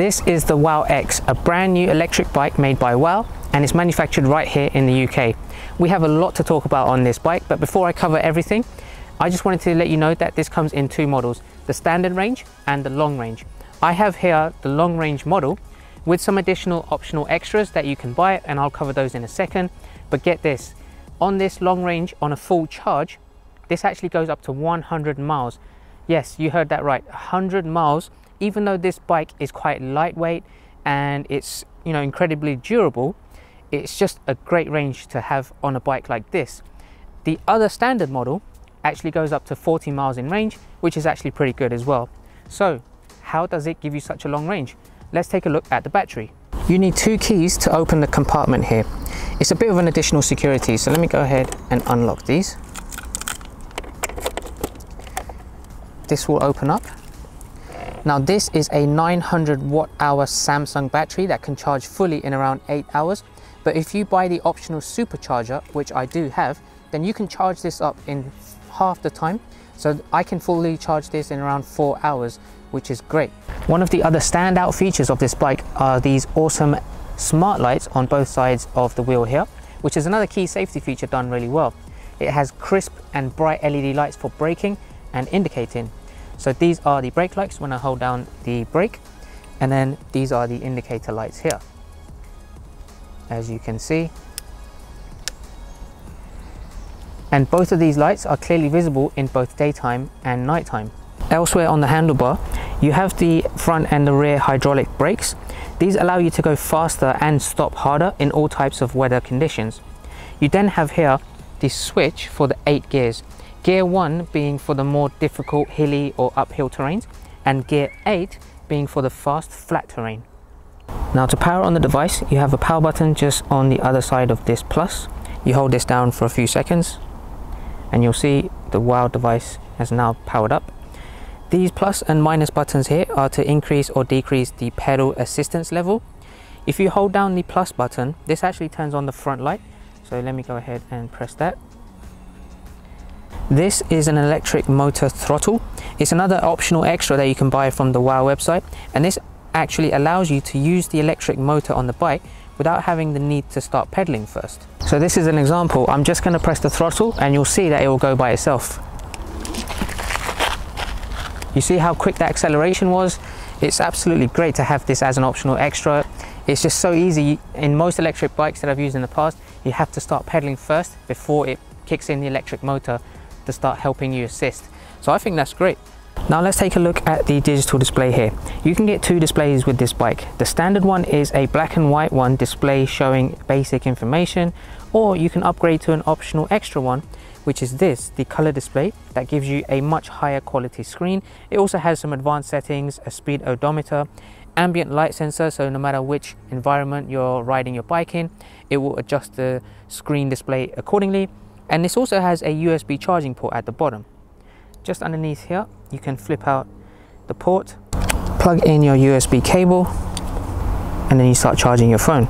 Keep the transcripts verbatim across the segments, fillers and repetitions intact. This is the W A U X, a brand new electric bike made by W A U, and it's manufactured right here in the U K. We have a lot to talk about on this bike, but before I cover everything, I just wanted to let you know that this comes in two models, the standard range and the long range. I have here the long range model with some additional optional extras that you can buy, and I'll cover those in a second. But get this, on this long range, on a full charge, this actually goes up to one hundred miles. Yes, you heard that right, one hundred miles. Even though this bike is quite lightweight and it's, you know, incredibly durable, it's just a great range to have on a bike like this. The other standard model actually goes up to forty miles in range, which is actually pretty good as well. So how does it give you such a long range? Let's take a look at the battery. You need two keys to open the compartment here. It's a bit of an additional security, so let me go ahead and unlock these. This will open up. Now this is a nine hundred watt hour Samsung battery that can charge fully in around eight hours, but if you buy the optional supercharger, which I do have, then you can charge this up in half the time, so I can fully charge this in around four hours, which is great. One of the other standout features of this bike are these awesome smart lights on both sides of the wheel here, which is another key safety feature done really well. It has crisp and bright L E D lights for braking and indicating. So these are the brake lights when I hold down the brake, and then these are the indicator lights here, as you can see. And both of these lights are clearly visible in both daytime and nighttime. Elsewhere on the handlebar, you have the front and the rear hydraulic brakes. These allow you to go faster and stop harder in all types of weather conditions. You then have here the switch for the eight gears. Gear one being for the more difficult hilly or uphill terrains, and gear eight being for the fast flat terrain. Now to power on the device, you have a power button just on the other side of this plus. You hold this down for a few seconds and you'll see the W A U device has now powered up. These plus and minus buttons here are to increase or decrease the pedal assistance level. If you hold down the plus button, this actually turns on the front light. So let me go ahead and press that. This is an electric motor throttle. It's another optional extra that you can buy from the W A U website, and this actually allows you to use the electric motor on the bike without having the need to start pedaling first. So this is an example. I'm just going to press the throttle and you'll see that it will go by itself. You see how quick that acceleration was? It's absolutely great to have this as an optional extra. It's just so easy. In most electric bikes that I've used in the past, you have to start pedaling first before it kicks in the electric motor to start helping you assist. So I think that's great. Now let's take a look at the digital display here. You can get two displays with this bike. The standard one is a black and white one display showing basic information, or you can upgrade to an optional extra one, which is this, the color display that gives you a much higher quality screen. It also has some advanced settings, a speed odometer, ambient light sensor, so no matter which environment you're riding your bike in, it will adjust the screen display accordingly. And this also has a U S B charging port at the bottom. Just underneath here, you can flip out the port, plug in your U S B cable, and then you start charging your phone,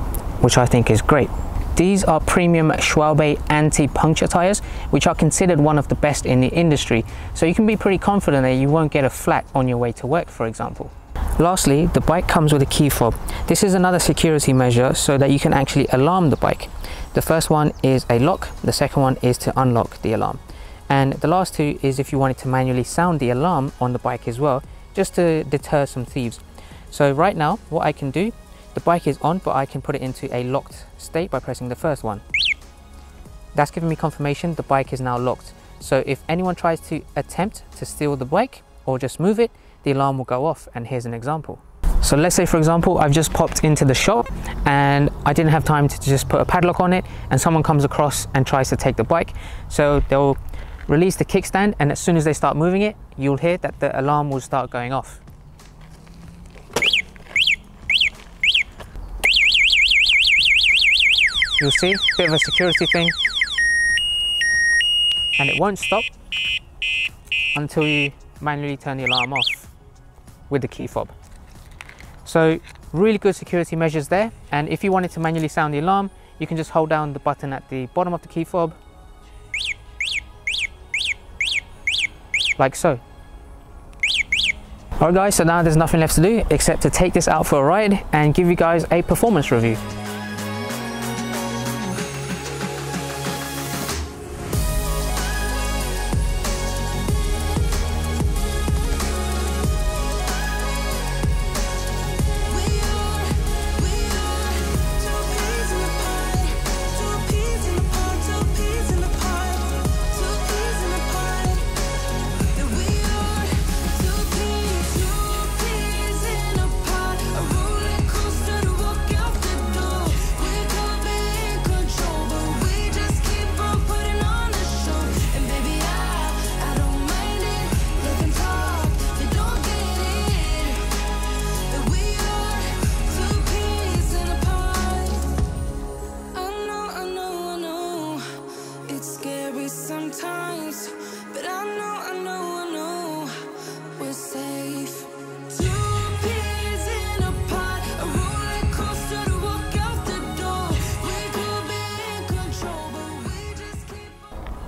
which I think is great. These are premium Schwalbe anti-puncture tires, which are considered one of the best in the industry. So you can be pretty confident that you won't get a flat on your way to work, for example. Lastly, the bike comes with a key fob. This is another security measure so that you can actually alarm the bike. The first one is a lock, the second one is to unlock the alarm. And the last two is if you wanted to manually sound the alarm on the bike as well, just to deter some thieves. So right now, what I can do, the bike is on, but I can put it into a locked state by pressing the first one. That's giving me confirmation the bike is now locked. So if anyone tries to attempt to steal the bike or just move it, the alarm will go off. And here's an example. So let's say, for example, I've just popped into the shop and I didn't have time to just put a padlock on it, and someone comes across and tries to take the bike. So they'll release the kickstand, and as soon as they start moving it, you'll hear that the alarm will start going off. You'll see, bit of a security thing, and it won't stop until you manually turn the alarm off with the key fob. So really good security measures there, and if you wanted to manually sound the alarm, you can just hold down the button at the bottom of the key fob, like so. Alright guys, so now there's nothing left to do except to take this out for a ride and give you guys a performance review.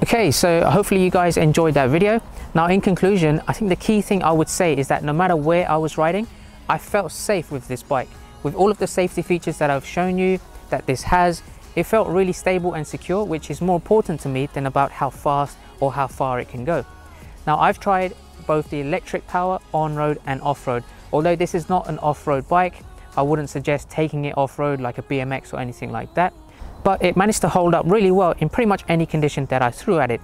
Okay, so hopefully you guys enjoyed that video. Now in conclusion, I think the key thing I would say is that no matter where I was riding, I felt safe with this bike. With all of the safety features that I've shown you that this has, it felt really stable and secure, which is more important to me than about how fast or how far it can go. Now I've tried both the electric power on-road and off-road. Although this is not an off-road bike, I wouldn't suggest taking it off-road like a B M X or anything like that. But it managed to hold up really well in pretty much any condition that I threw at it.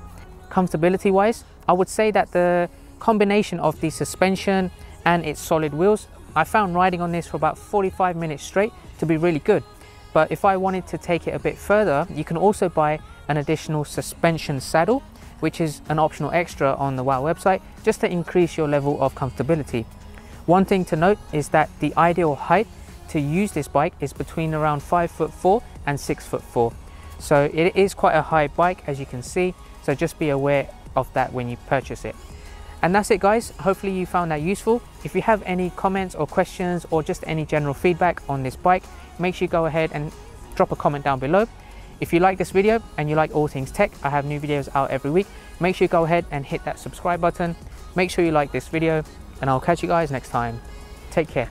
Comfortability wise, I would say that the combination of the suspension and its solid wheels, I found riding on this for about forty-five minutes straight to be really good. But if I wanted to take it a bit further, you can also buy an additional suspension saddle, which is an optional extra on the WOW website, just to increase your level of comfortability. One thing to note is that the ideal height to use this bike is between around five foot four and six foot four. So it is quite a high bike, as you can see. So just be aware of that when you purchase it. And that's it guys. Hopefully you found that useful. If you have any comments or questions or just any general feedback on this bike, make sure you go ahead and drop a comment down below. If you like this video and you like all things tech, I have new videos out every week. Make sure you go ahead and hit that subscribe button. Make sure you like this video and I'll catch you guys next time. Take care.